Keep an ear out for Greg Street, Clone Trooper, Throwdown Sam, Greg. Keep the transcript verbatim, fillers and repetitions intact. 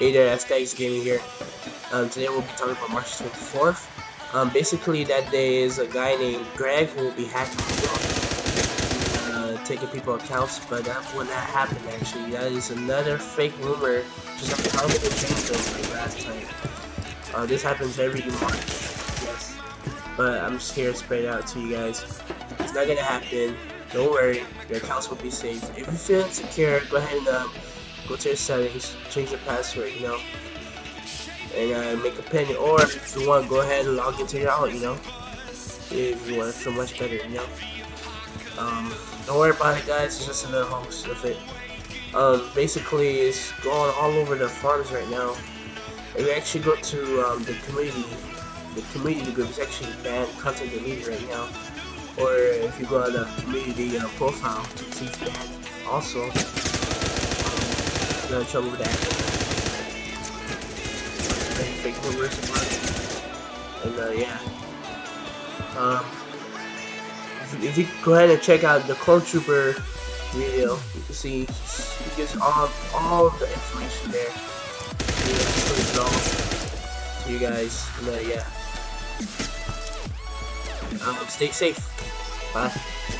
Hey there, that's Tags Gaming here. Um, today we'll be talking about March twenty-fourth. Um, basically, that day is a guy named Greg who will be hacking people, uh, taking people's accounts, but that will not happen actually. That is another fake rumor, just like how many things like last time. Uh, this happens every March, yes. But I'm just here to spread it out to you guys. It's not gonna happen. Don't worry, your accounts will be safe. If you feel insecure, go ahead and uh, go to your settings, change your password, you know, and uh, make a pin. Or if you want, go ahead and log into your wallet, you know, if you want to feel much better, you know. Um, don't worry about it, guys. It's just another hoax with it. Um, basically, it's going all over the forums right now. If you actually go to um, the community, the community group is actually banned, content deleted right now. Or if you go on the community uh, profile, it's banned. Also, um, you're in trouble with that. Fake rumors and uh, yeah. Um, if, if you go ahead and check out the Clone Trooper video, you can see he gives all all of the information there. Yeah, to you guys, but yeah. Um, stay safe. Bye.